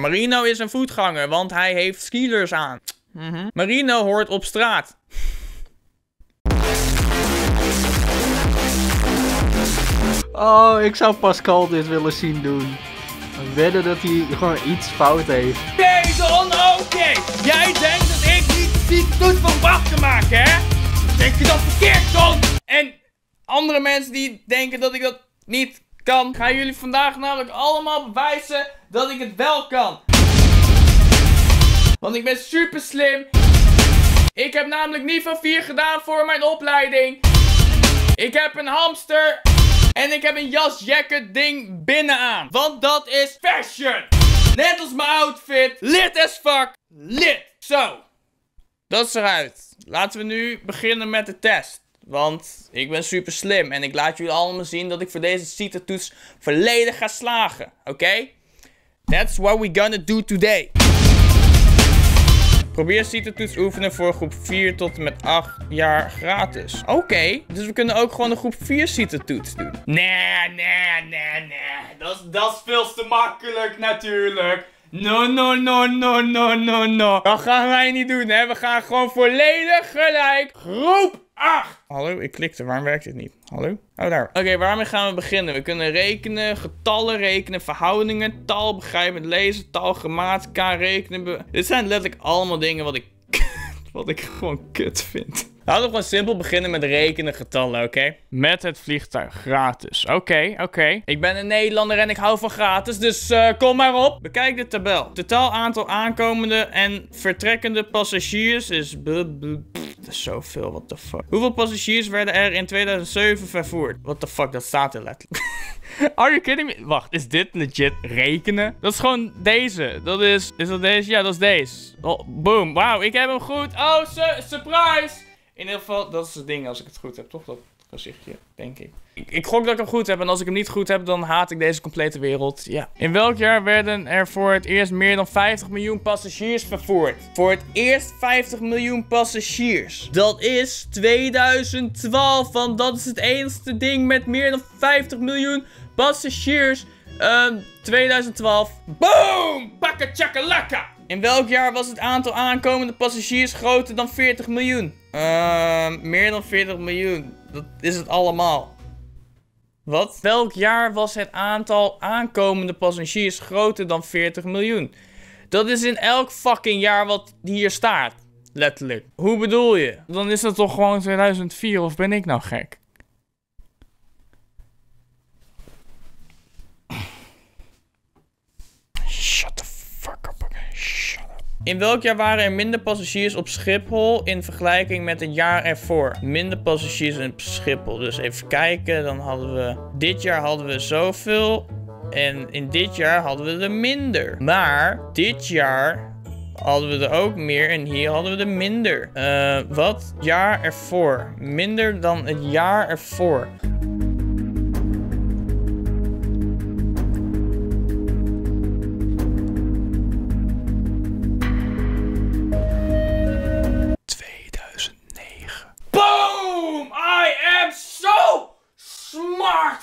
Marino is een voetganger, want hij heeft skielers aan. Marino hoort op straat. Oh, ik zou Pascal dit willen zien doen. Wedden dat hij gewoon iets fout heeft. Deze oké. Jij denkt dat ik niet goed van wacht te maken, hè? Denk je dat verkeerd, Ton? En andere mensen die denken dat ik dat niet kan, gaan jullie vandaag namelijk allemaal bewijzen dat ik het wel kan. Want ik ben super slim. Ik heb namelijk niet van 4 gedaan voor mijn opleiding. Ik heb een hamster. En ik heb een jasjacket ding binnenaan. Want dat is fashion. Net als mijn outfit. Lit as fuck. Lit. Zo. Dat is eruit. Laten we nu beginnen met de test. Want ik ben super slim. En ik laat jullie allemaal zien dat ik voor deze CITO-toets volledig ga slagen. Oké? That's what we gonna do today. Probeer CITO-toets oefenen voor groep 4 tot en met 8 jaar gratis. Oké, dus we kunnen ook gewoon de groep 4 CITO-toets doen. Nee. Dat is veel te makkelijk natuurlijk. No. Dat gaan wij niet doen, hè. We gaan gewoon volledig gelijk. Groep 8. Hallo, ik klikte. Waarom werkt dit niet? Hallo? Oh, daar. Oké, waarmee gaan we beginnen? We kunnen rekenen, getallen rekenen, verhoudingen, taal begrijpend lezen, taal, grammatica, rekenen. Dit zijn letterlijk allemaal dingen wat ik gewoon kut vind. Laten we gewoon simpel beginnen met rekenen, getallen, oké? Met het vliegtuig, gratis. Oké. Ik ben een Nederlander en ik hou van gratis, dus kom maar op. Bekijk de tabel. Totaal aantal aankomende en vertrekkende passagiers is... Dat is zoveel, what the fuck. Hoeveel passagiers werden er in 2007 vervoerd? What the fuck, dat staat er letterlijk. Are you kidding me? Wacht, is dit legit rekenen? Dat is gewoon deze. Dat is... Is dat deze? Ja, dat is deze. Oh, boom. Wauw, ik heb hem goed. Oh, surprise! In ieder geval, dat is het ding als ik het goed heb, toch? Dat gezichtje, denk ik. Ik gok dat ik hem goed heb en als ik hem niet goed heb, dan haat ik deze complete wereld. Ja. In welk jaar werden er voor het eerst meer dan 50 miljoen passagiers vervoerd? Voor het eerst 50 miljoen passagiers. Dat is 2012, want dat is het enige ding met meer dan 50 miljoen passagiers. 2012. Boom! Bakka chakalaka! In welk jaar was het aantal aankomende passagiers groter dan 40 miljoen? Meer dan 40 miljoen. Dat is het allemaal. Wat? Welk jaar was het aantal aankomende passagiers groter dan 40 miljoen? Dat is in elk fucking jaar wat hier staat. Letterlijk. Hoe bedoel je? Dan is dat toch gewoon 2004 of ben ik nou gek? Shut the fuck up. In welk jaar waren er minder passagiers op Schiphol in vergelijking met het jaar ervoor? Minder passagiers op Schiphol. Dus even kijken, dan hadden we... Dit jaar hadden we zoveel. En in dit jaar hadden we er minder. Maar dit jaar hadden we er ook meer en hier hadden we er minder. Wat? Jaar ervoor. Minder dan het jaar ervoor.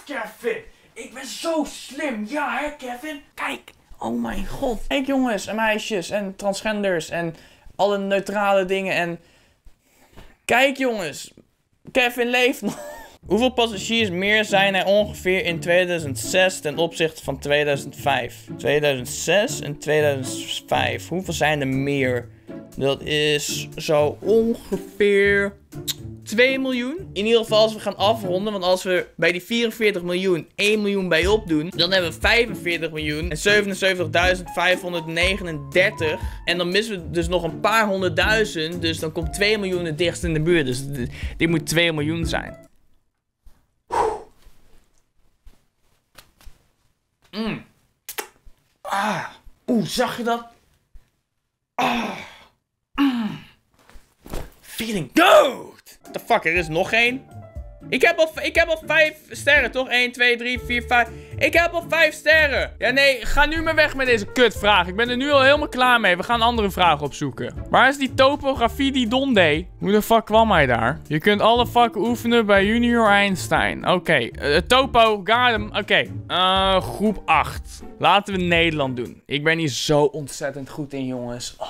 Kevin, ik ben zo slim, ja hè Kevin? Kijk, oh mijn god. Kijk jongens en meisjes en transgenders en alle neutrale dingen en... Kijk jongens, Kevin leeft nog. Hoeveel passagiers meer zijn er ongeveer in 2006 ten opzichte van 2005? 2006 en 2005, hoeveel zijn er meer? Dat is zo ongeveer... 2 miljoen. In ieder geval als we gaan afronden. Want als we bij die 44 miljoen 1 miljoen bij opdoen. Dan hebben we 45 miljoen. En 77.539. En dan missen we dus nog een paar honderdduizend. Dus dan komt 2 miljoen het dichtst in de buurt. Dus dit moet 2 miljoen zijn. Oeh, zag je dat? Feeling good! What the fuck, er is nog één. Ik heb al 5 sterren, toch? 1, 2, 3, 4, 5. Ik heb al 5 sterren. Ja, nee, ga nu maar weg met deze kutvraag. Ik ben er nu al helemaal klaar mee. We gaan andere vragen opzoeken. Waar is die topografie die Don deed? Hoe de fuck kwam hij daar? Je kunt alle vakken oefenen bij Junior Einstein. Oké. Topo, Garden. Oké. Groep 8. Laten we Nederland doen. Ik ben hier zo ontzettend goed in, jongens. Oh.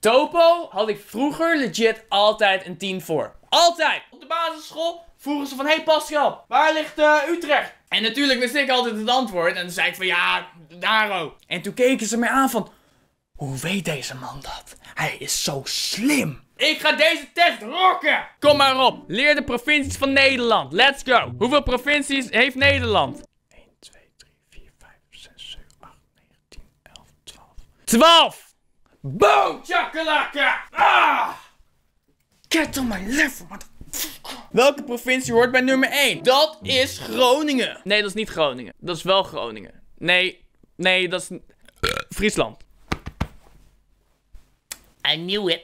Topo had ik vroeger legit altijd een 10 voor. Altijd! Op de basisschool vroegen ze van, hey Pascal, waar ligt Utrecht? En natuurlijk wist ik altijd het antwoord. En dan zei ik van, ja, daar ook. En toen keken ze mij aan van, hoe weet deze man dat? Hij is zo slim. Ik ga deze test rocken! Kom maar op, leer de provincies van Nederland. Let's go! Hoeveel provincies heeft Nederland? 1, 2, 3, 4, 5, 6, 7, 8, 9, 10, 11, 12. 12! Boom, tjakalaka! Ah! Get on my level, motherfucker. Welke provincie hoort bij nummer 1? Dat is Groningen. Nee, dat is niet Groningen. Dat is wel Groningen. Nee, dat is... Friesland. I knew it.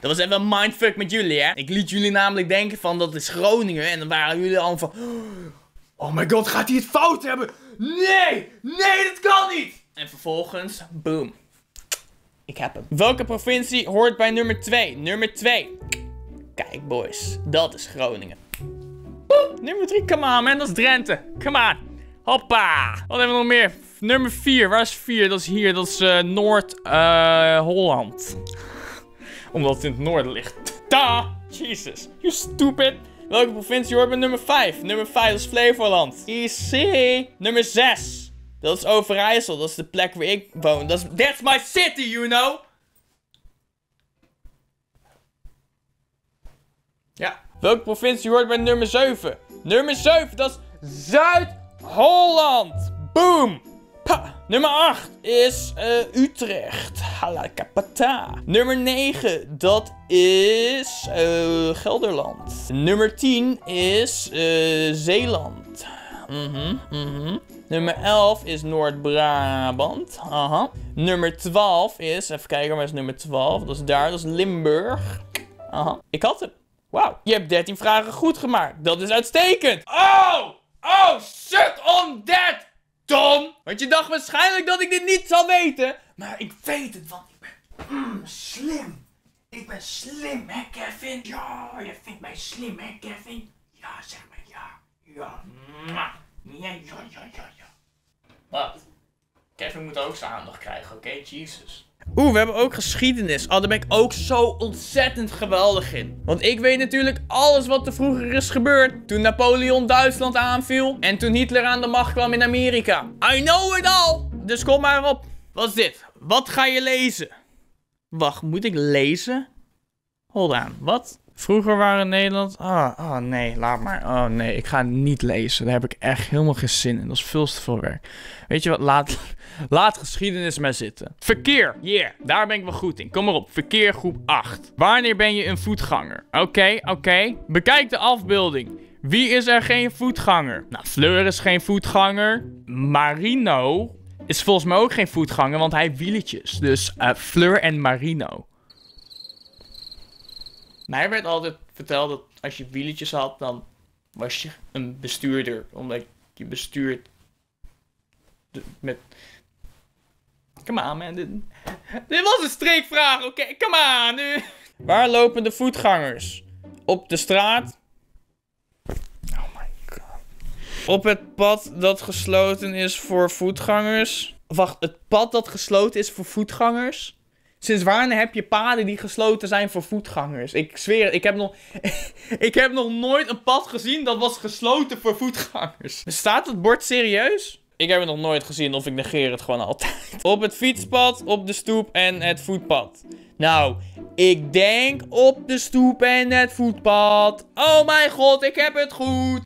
Dat was even een mindfuck met jullie, hè. Ik liet jullie namelijk denken van, dat is Groningen. En dan waren jullie allemaal van... Oh my god, gaat hij het fout hebben? Nee, dat kan niet. En vervolgens, boom. Ik heb hem. Welke provincie hoort bij nummer 2? Nummer 2. Kijk, boys. Dat is Groningen. Boop, nummer 3. Come on, man. Dat is Drenthe. Come on. Hoppa. Wat hebben we nog meer? Nummer 4. Waar is 4? Dat is hier. Dat is Noord-Holland. Omdat het in het noorden ligt. Ta! Jesus. You stupid. Welke provincie hoort bij nummer 5? Nummer 5. Dat is Flevoland. Easy. Nummer 6. Dat is Overijssel. Dat is de plek waar ik woon. That's my city, you know. Ja. Welke provincie hoort bij nummer 7? Nummer 7, dat is Zuid-Holland. Boom. Pa. Nummer 8 is Utrecht. Halakapata. Nummer 9, dat is Gelderland. Nummer 10 is Zeeland. Nummer 11 is Noord-Brabant. Nummer 12 is... Even kijken, waar is nummer 12? Dat is daar, dat is Limburg. Ik had hem. Wauw. Je hebt 13 vragen goed gemaakt. Dat is uitstekend. Oh, shit on that, Tom. Want je dacht waarschijnlijk dat ik dit niet zal weten. Maar ik weet het, want ik ben slim. Ik ben slim, hè, Kevin? Ja, je vindt mij slim, hè, Kevin? Ja, zeg maar ja. Ja. Wat? Kevin moet ook zijn aandacht krijgen, oké? Jesus. Oeh, we hebben ook geschiedenis. Oh, daar ben ik ook zo ontzettend geweldig in. Want ik weet natuurlijk alles wat er vroeger is gebeurd. Toen Napoleon Duitsland aanviel. En toen Hitler aan de macht kwam in Amerika. I know it all! Dus kom maar op. Wat is dit? Wat ga je lezen? Wacht, moet ik lezen? Hold on, wat? Vroeger waren Nederland... Oh nee, laat maar. Oh nee, ik ga niet lezen. Daar heb ik echt helemaal geen zin in. Dat is veel te veel werk. Weet je wat? Laat geschiedenis maar zitten. Verkeer. Yeah, daar ben ik wel goed in. Kom maar op. Verkeer groep 8. Wanneer ben je een voetganger? Oké. Bekijk de afbeelding. Wie is er geen voetganger? Nou, Fleur is geen voetganger. Marino is volgens mij ook geen voetganger, want hij wieletjes. Dus Fleur en Marino. Mij werd altijd verteld dat als je wieletjes had, dan was je een bestuurder. Omdat je bestuurt met... Come on, man. Dit was een streekvraag, oké? Come on, nu. Waar lopen de voetgangers? Op de straat. Oh my god. Op het pad dat gesloten is voor voetgangers. Wacht, het pad dat gesloten is voor voetgangers? Sinds wanneer heb je paden die gesloten zijn voor voetgangers? Ik zweer, ik heb nog nooit een pad gezien dat was gesloten voor voetgangers. Staat dat bord serieus? Ik heb het nog nooit gezien, of ik negeer het gewoon altijd. Op het fietspad, op de stoep en het voetpad. Nou, ik denk op de stoep en het voetpad. Oh mijn god, ik heb het goed.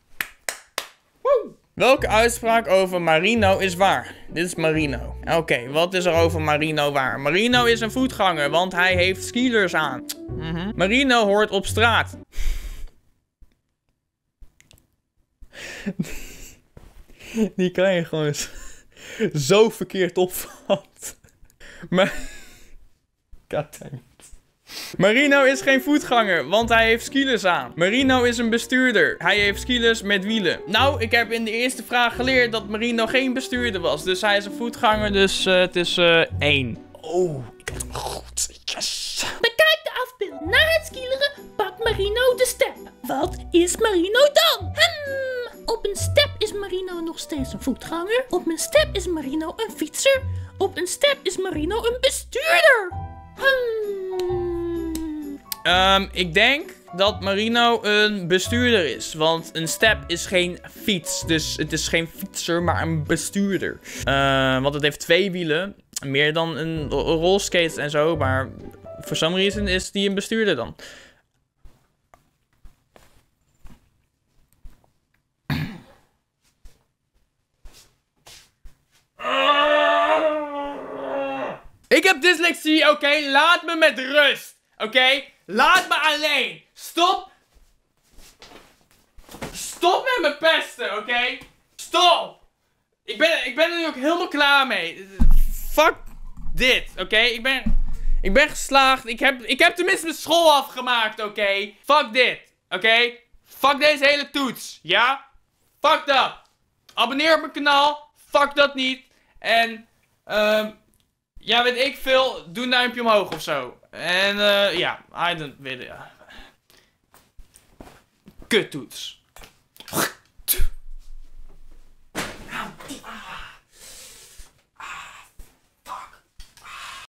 Woe. Welke uitspraak over Marino is waar? Dit is Marino. Oké, wat is er over Marino waar? Marino is een voetganger, want hij heeft skielers aan. Marino hoort op straat. Die kan je gewoon zo verkeerd opvallen. Maar... God damn it. Marino is geen voetganger, want hij heeft skilers aan. Marino is een bestuurder. Hij heeft skilers met wielen. Nou, ik heb in de eerste vraag geleerd dat Marino geen bestuurder was. Dus hij is een voetganger, dus het is 1. Oh, ik heb hem goed. Yes! Bekijk de afbeelding. Na het skileren pakt Marino de step. Wat is Marino dan? Op een step is Marino nog steeds een voetganger. Op een step is Marino een fietser. Op een step is Marino een bestuurder. Ik denk dat Marino een bestuurder is. Want een step is geen fiets. Dus het is geen fietser, maar een bestuurder. Want het heeft 2 wielen. Meer dan een rolskate en zo. Maar for some reason is die een bestuurder dan. Ik heb dyslexie, oké? Laat me met rust, oké? Laat me alleen. Stop. Stop met me pesten, oké? Stop. Ik ben er nu ook helemaal klaar mee. Fuck dit, oké? Ik ben geslaagd. Ik heb tenminste mijn school afgemaakt, oké? Fuck dit, oké? Fuck deze hele toets, ja? Fuck dat. Abonneer op mijn kanaal. Fuck dat niet. En, ja, weet ik veel. Doe een duimpje omhoog of zo. En ja, I don't weet. Kuttoets.